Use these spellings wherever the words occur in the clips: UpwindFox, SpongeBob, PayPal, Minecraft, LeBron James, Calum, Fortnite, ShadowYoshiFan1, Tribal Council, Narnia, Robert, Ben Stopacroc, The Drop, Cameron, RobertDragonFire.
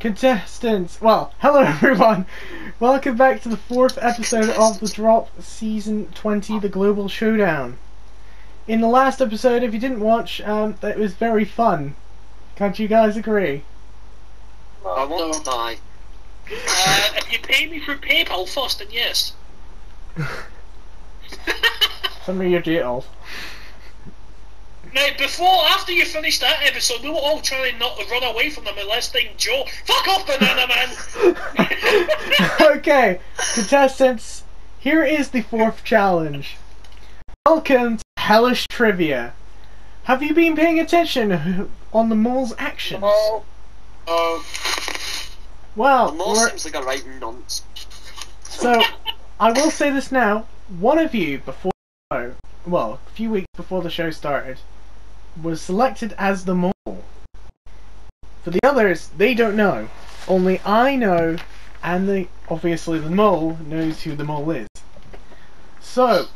Contestants! Well, hello everyone! Welcome back to the fourth episode of The Drop Season 20, The Global Showdown. In the last episode, if you didn't watch, it was very fun. Can't you guys agree? I want to die. If you pay me through PayPal first, then yes. Some of your details. Now, after you finish that episode, we were all trying not to run away from them unless they Joe. Fuck off, Banana Man! Okay, contestants, here is the fourth challenge. Welcome to Hellish Trivia. Have you been paying attention on the mole's actions? Oh. Well, the mole seems like a right nonce. So, I will say this now. One of you, a few weeks before the show started, was selected as the mole. For the others, they don't know. Only I know, and obviously the mole knows who the mole is. So,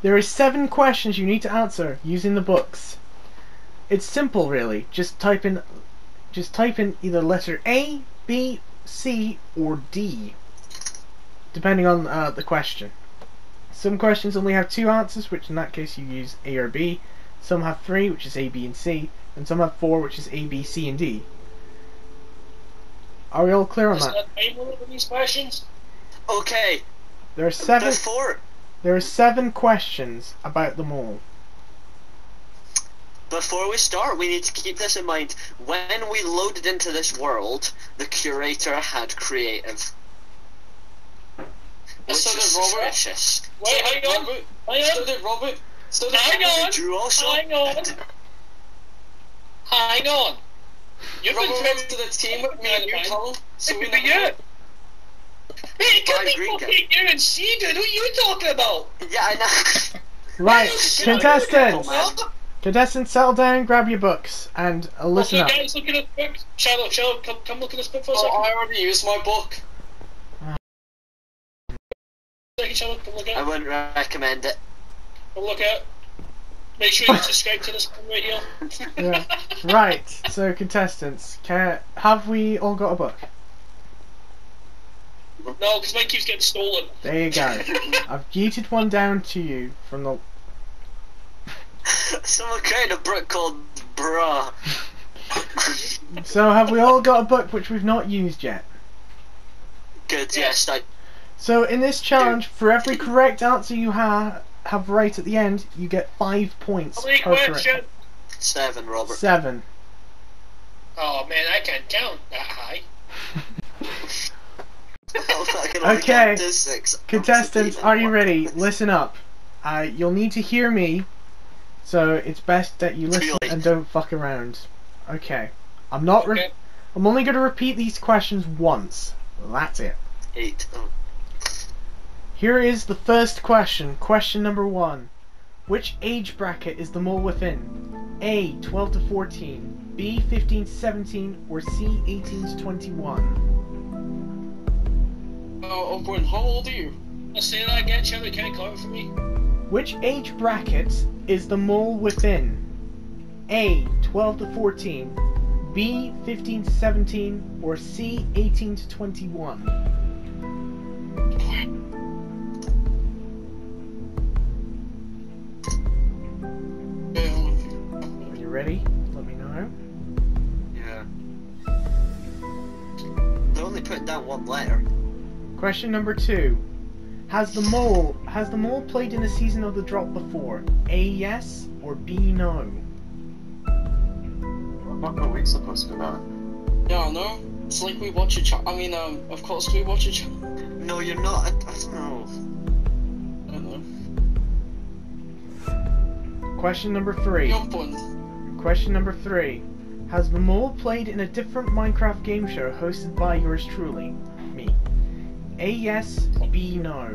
there are 7 questions you need to answer using the books. It's simple, really. Just type in either letter A, B, C, or D, depending on the question. Some questions only have 2 answers, which in that case you use A or B. Some have 3, which is A, B, and C, and some have 4, which is A, B, C, and D. Are we all clear on that? Is there a time limit on these questions? Okay. There are 7. There are 7 questions about them all. Before we start, we need to keep this in mind. When we loaded into this world, the curator had creative. Hang on. You've been friends to the team with me and you, Calum. So it could be you. It could be fucking you and C, dude. What are you talking about? Yeah, I know. Right, contestants, settle down, grab your books, and listen up. Okay, guys, look at this book. Shadow, come look at this book for a second. Oh, I already used my book. I wouldn't recommend it. But look out. Make sure you subscribe to this one right here. Yeah. Right, so contestants, have we all got a book? No, because mine keeps getting stolen. There you go. I've yeeted one down to you from the... Someone created a book called Bruh. So have we all got a book which we've not used yet? Good, yes, So in this challenge, for every correct answer you have right at the end, you get 5 points. How many questions? 7, Robert. 7. Oh man, I can't count that high. Okay, contestants, are you ready? Listen up. You'll need to hear me, so it's best that you listen and don't fuck around. Okay, I'm only going to repeat these questions once. That's it. 8. Oh. Here is the first question, question number 1. Which age bracket is the mole within? A, 12 to 14, B, 15 to 17, or C, 18 to 21? Oh, Owen, how old are you? I'll say that again, Charlie, can you call it for me? Which age bracket is the mole within? A, 12 to 14, B, 15 to 17, or C, 18 to 21? Ready? Let me know. Yeah. They only put down one letter. Question number 2. Has the mole played in a season of The Drop before? A, yes, or B, no? I'm not going to wait supposed to be that. Yeah, I know. It's like we watch a channel. I mean, of course we watch a channel. No, you're not. I don't know. I don't know. Question number 3. Question number 3. Has the mole played in a different Minecraft game show hosted by yours truly? Me. A, yes, B, no.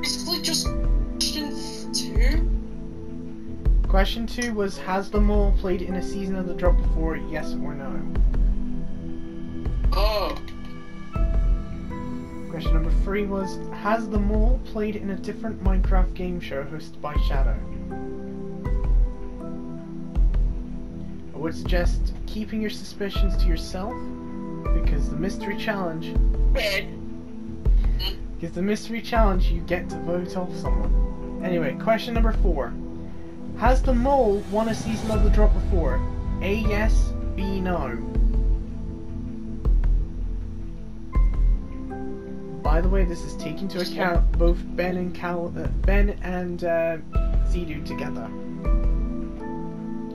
Basically just question 2? Question 2 was, has the mole played in a season of The Drop before, yes or no? Oh. Question number 3 was, has the mole played in a different Minecraft game show hosted by Shadow? I would suggest keeping your suspicions to yourself, because the mystery challenge... Because the mystery challenge, you get to vote off someone. Anyway, question number 4. Has the mole won a season of The Drop before? A, yes. B, no. By the way, this is taking into account both Ben and Zidu together.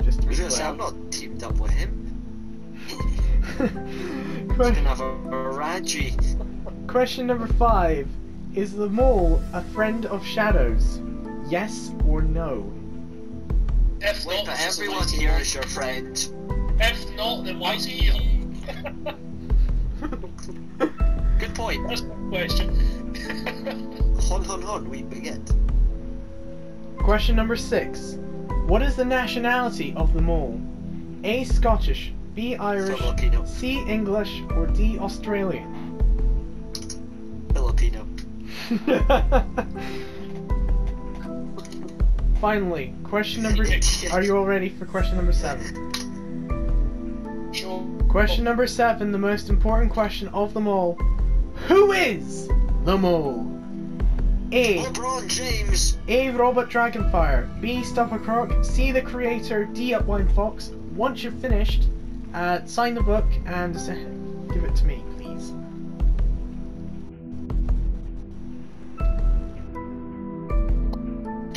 Just to be clear. I'm not teamed up with him. Question number 5. Is the mole a friend of Shadow's? Yes or no? If not, everyone here is your friend. If not, then why is he here? Good point. That's my question. Hon, we forget. Question number 6. What is the nationality of the mole? A, Scottish, B, Irish, Filipino. C, English, or D, Australian? Filipino. Finally, question number... Are you all ready for question number 7? Question number 7, the most important question of them all. Who is the mole? A. LeBron James. A. RobertDragonFire. B. Stopacroc. C. The creator. D. UpwindFox. Once you've finished, sign the book and give it to me, please.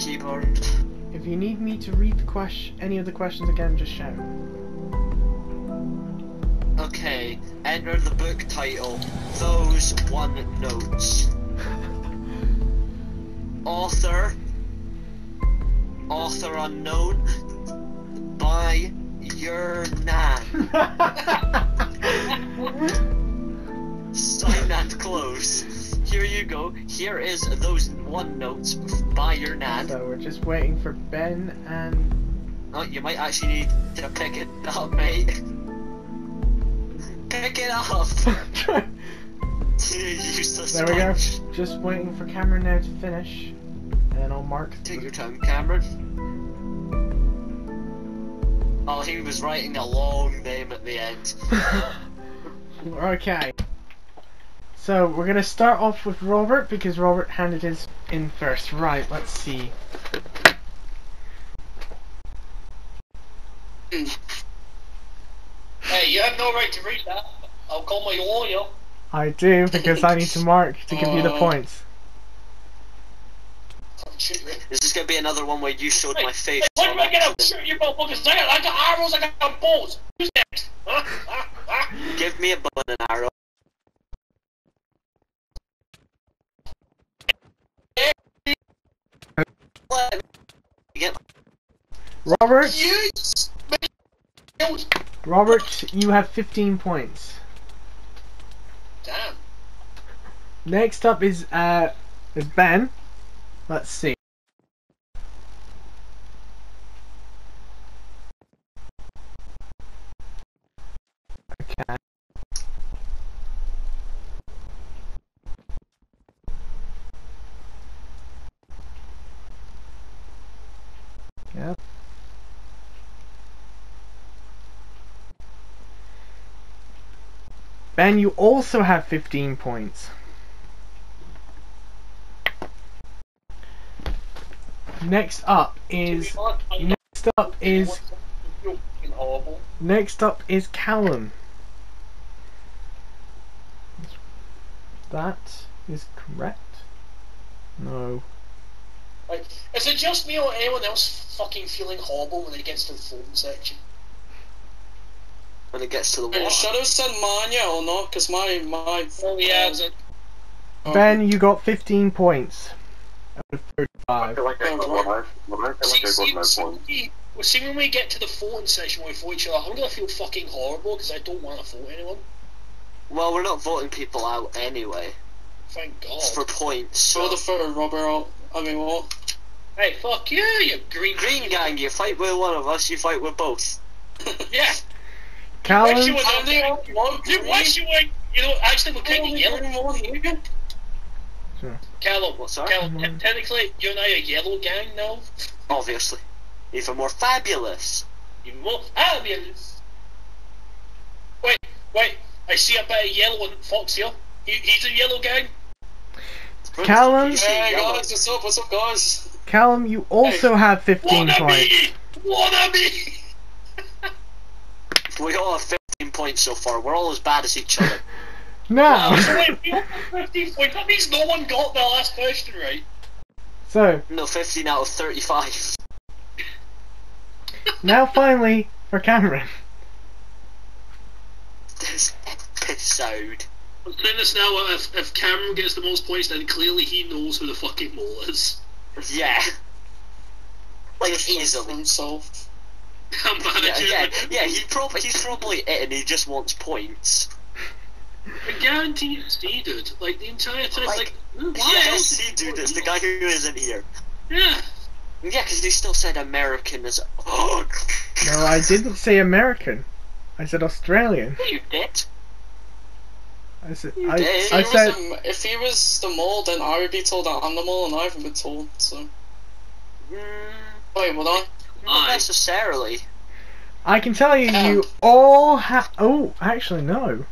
Keyboard. If you need me to read the any of the questions again, just shout. Okay, enter the book title, Those One Notes. Author unknown, by your nan. Sign that close. Here you go, here is Those One Notes by your nan. So we're just waiting for Ben and... Oh, you might actually need to pick it up, mate. Pick it up! There we go. Just waiting for Cameron now to finish. And then I'll mark. Take your time, Cameron. Oh, he was writing a long name at the end. Okay. So, we're gonna start off with Robert, because Robert handed his in first. Right, let's see. Hey, you have no right to read that. I'll call my lawyer. I do, because I need to mark to give you the points. This is going to be another one where you showed my face. Why do I get out shooting you motherfuckers? I got arrows, I got balls. Who's next? Give me a bow and an arrow. Robert? Robert, you have 15 points. Damn. Next up is Ben. Let's see. Okay. Yep. Ben, you also have 15 points. Next up is Calum. That is correct. No. Right. Is it just me or anyone else fucking feeling horrible when it gets to the phone section? When it gets to the wall. Should I have said Mania or not? Because my Ben, you got 15 points. Out of 35. See, when we get to the voting session where we vote each other, I'm gonna feel fucking horrible because I don't want to vote anyone. Well, we're not voting people out anyway. Thank God. It's for points. So the photo, Robert. I mean, what? Hey, fuck you, you green gang. You fight with one of us, you fight with both. Yeah. Calum, technically you and I are yellow gang now. Obviously. Even more fabulous. You must have you. Wait. I see a better yellow one, Fox here. He's a yellow gang. Calum, guys, what's up, guys? Calum, you also have 15 points. Wannabe! We all have 15 points so far. We're all as bad as each other. No. Wait, we all have 15 points. That means no one got the last question right. So. No, 15 out of 35. Now, finally, for Cameron. This episode. I'm saying this now. If Cameron gets the most points, then clearly he knows who the fucking mole is. Yeah. Like easily unsolved. Yeah, he's probably it, and he just wants points. I guarantee it's D dude. Like the entire time, yes, D dude is the guy who isn't here. Yeah. Yeah, because they still said American as. Oh. No, I didn't say American. I said Australian. You did. I said. If he was the mole, then I would be told that I'm the mole, and I haven't been told. So. Wait, well I. Not necessarily. I can tell you, you all have. Oh, actually, no.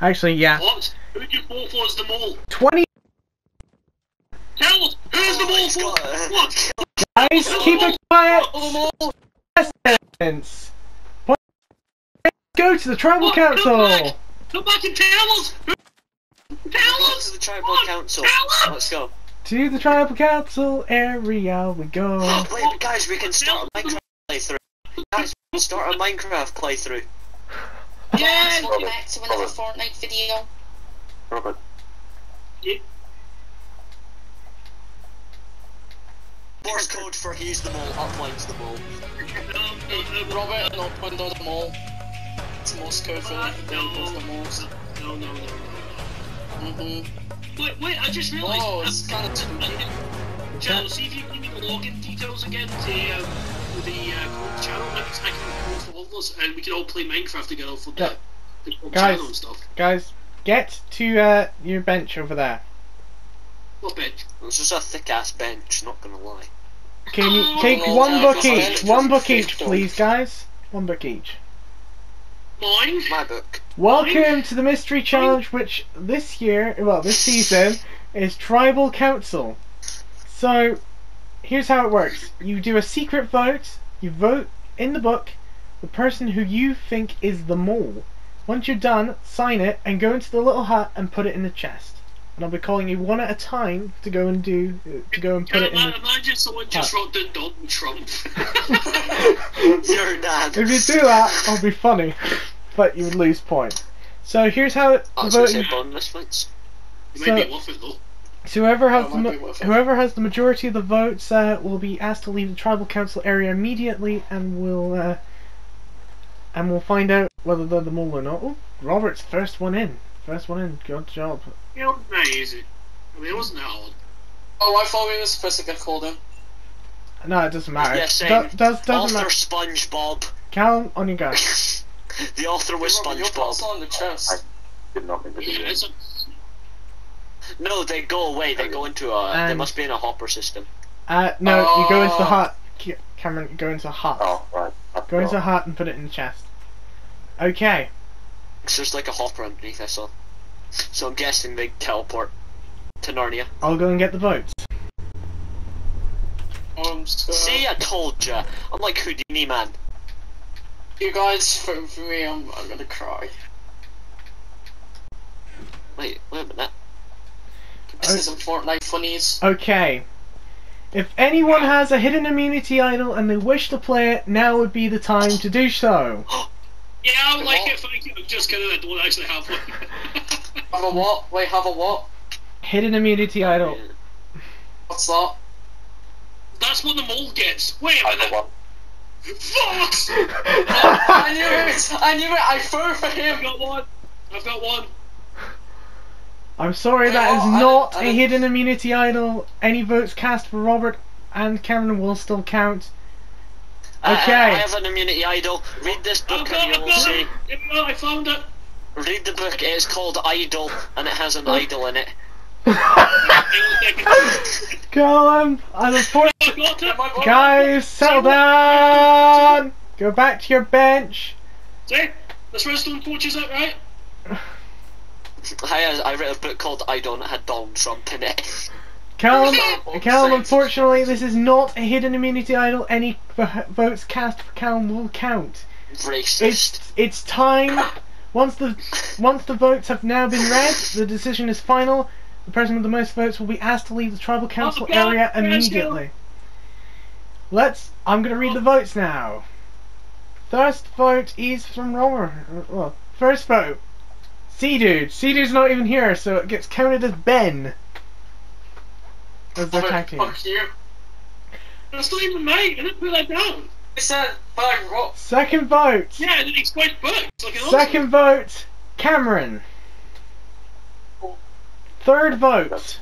Actually, yeah. What? Who did you vote for as the mole? 20. Tell us who's the mole for. What? Guys, keep it quiet. Let's go to the tribal council. Come back and tell us. Tell us to the tribal council. Let's go. To the tribal council area we go. Wait, guys, we can start a Minecraft playthrough. Guys, we can start a Minecraft playthrough. Yeah, welcome back to another Fortnite video. Robert. Yeah. Morse code for he's the mole, upline's the mole. Robert and Upwind are the mole. It's Morse code for both the moles. No. Wait, I just realised... Oh, it's kind of spooky. Channel, see if you can give me the login details again to the channel. I can record for all of us, and we can all play Minecraft together for the channel and stuff. Guys, get to your bench over there. What bench? It's just a thick-ass bench, not gonna lie. Can you take one book each? One book each, please, guys. One book each. Mine? My book. Welcome to the mystery challenge, which this season is Tribal Council. So here's how it works. You do a secret vote, you vote in the book the person who you think is the mole. Once you're done, sign it and go into the little hut and put it in the chest. And I'll be calling you one at a time to go and put it in the chest. Imagine someone just robbed in Donald Trump. You're mad. If you do that, I'll be funny. But you would lose points. So here's how it bonus points. You might be worth it though. So whoever has the majority of the votes will be asked to leave the tribal council area immediately, and we'll find out whether they're the mole or not. Oh, Robert's first one in. Good job. It wasn't that easy. I mean, it wasn't that hard. Oh, I thought we were supposed to get called in. No, it doesn't matter. Yeah, same. Doesn't matter. SpongeBob. Calum, on your go. The author was SpongeBob. On the chest. I did not mean to do that. No, they go away. They go into a. They must be in a hopper system. No, you go into the hut. Cameron, you go into the hut. Oh, right. Go into the hut and put it in the chest. Okay. It's just like a hopper underneath. I saw. So I'm guessing they teleport to Narnia. I'll go and get the votes. See, I told ya. I'm like Houdini, man. You guys, for me, I'm gonna cry. Wait a minute. This isn't Fortnite funnies. Okay. If anyone has a hidden immunity idol and they wish to play it, now would be the time to do so. Yeah, I would like it. I'm just kidding. I don't actually have one. Have a what? Wait, have a what? Hidden immunity idol. What's that? That's what the mole gets. Wait a minute. Fox! I knew it! I threw for him! I've got one! I'm sorry, that is not a hidden immunity idol. Any votes cast for Robert and Cameron will still count. Okay. I have an immunity idol. Read this book and you'll see. I found it! Read the book, it's called Idol, and it has an idol in it. Calum, I'm unfortunately. Guys, settle down! Go back to your bench! See? This redstone torches out, right? I read a book called I Don't Had Donald Trump in it. Calum, unfortunately, this is not a hidden immunity idol. Any votes cast for Calum will count. Racist. It's time. Once the votes have now been read, the decision is final. The person with the most votes will be asked to leave the tribal council area immediately. I'm going to read the votes now. First vote is from Robert. Well, first vote. C-Dude. C-Dude's not even here, so it gets counted as Ben. As the tag team. That's not even mine. I didn't put that down. It said bag rock. Second vote. Yeah, I didn't expect books. Second vote, Cameron. Third vote,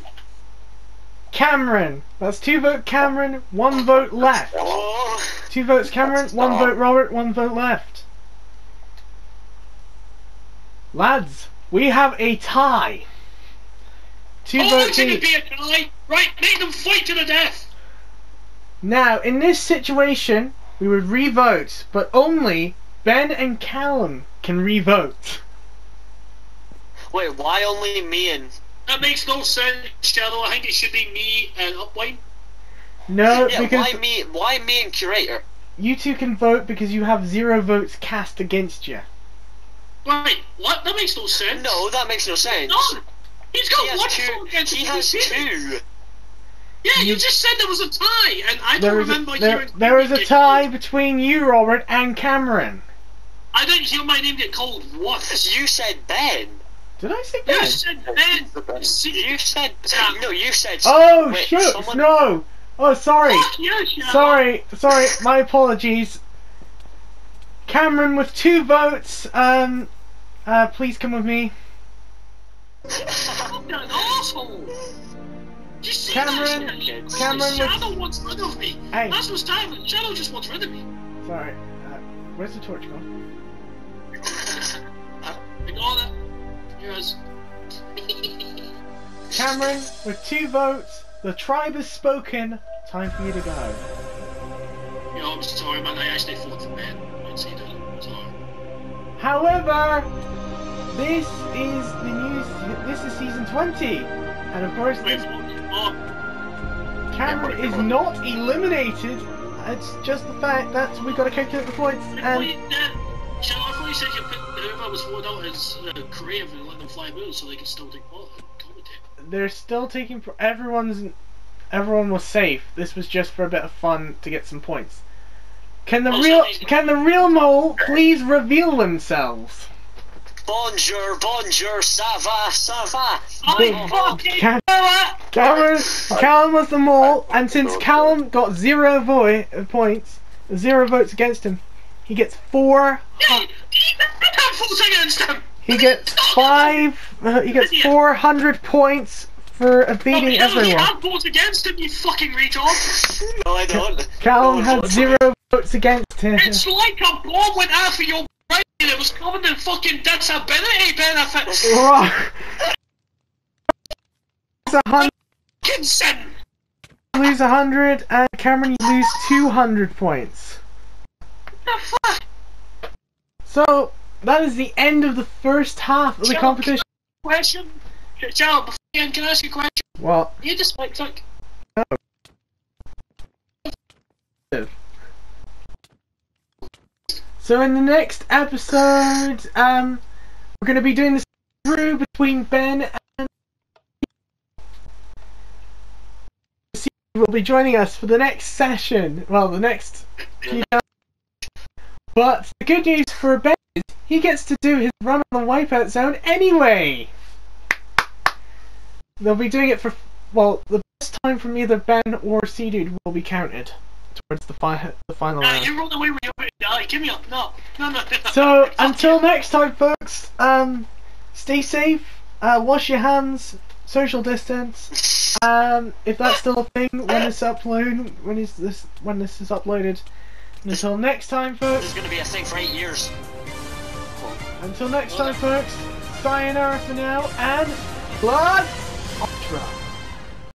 Cameron. That's 2 vote Cameron, 1 vote left. 2 votes Cameron, 1 vote Robert, 1 vote left. Lads, we have a tie. Two votes each. Be a tie. Right, make them fight to the death. Now, in this situation, we would re-vote, but only Ben and Calum can re-vote. Wait, why only me and... That makes no sense, Shadow. I think it should be me and Upwind. No, yeah, because... Why me and Curator? You two can vote because you have 0 votes cast against you. Wait, what? That makes no sense. No, that makes no sense. No! He's got one vote against you. He has two. Yeah, you just said there was a tie, and I don't remember hearing... There is a tie between you, Robert, and Cameron. I didn't hear my name get called once. You said Ben. Did I say Ben? You said Ben. You said Ben. No, you said... Oh, shoot! Someone... No! Oh, sorry. Sorry, my apologies. Cameron with 2 votes. Please come with me. I'm an asshole. Cameron Shadow wants rid of me. Hey. That's what's time. Shadow just wants rid of me. Sorry. Where's the torch gone? Ignore that. Yours. Cameron, with 2 votes, the tribe has spoken. Time for you to go. You know, I'm sorry, man. I actually fought for Ben. I'd say that. I'm sorry. However, this is the news. This is season 20, and of course. Cameron is not eliminated, it's just the fact that we've got to calculate the points and... Wait, I thought you said you picked whoever was voted out as creative and let them fly moves so they could still take part and commentate. They're still taking... Everyone was safe, this was just for a bit of fun to get some points. Can the real mole please reveal themselves? Bonjour, ça va, ça va. Calum was the mole, and since Calum got 0 points, 0 votes against him, he gets 4. He gets 5. He gets 400 points for beating everyone. You have votes against him, you fucking retard. No, I don't. Calum had 0 votes against him. It's like a bomb went after your. It was covered in fucking disability benefits! Right. You lose 100 and Cameron you lose 200 points. What the fuck? So, that is the end of the first half of the competition. Charles, can I ask you a question? What? You just like took... No. So in the next episode, we're going to be doing this through between Ben and... will be joining us for the next session, well, the next few days. But the good news for Ben is he gets to do his run on the Wipeout Zone anyway! They'll be doing it for, well, the best time from either Ben or C-Dude will be counted towards the final round. You rolled away with your... give me up, no. So, until next time, folks, stay safe, wash your hands, social distance, if that's still a thing when this is uploaded. Until next time, folks. This is gonna be a thing for 8 years. Until next time, folks, sayonara for now, and blood! Ultra.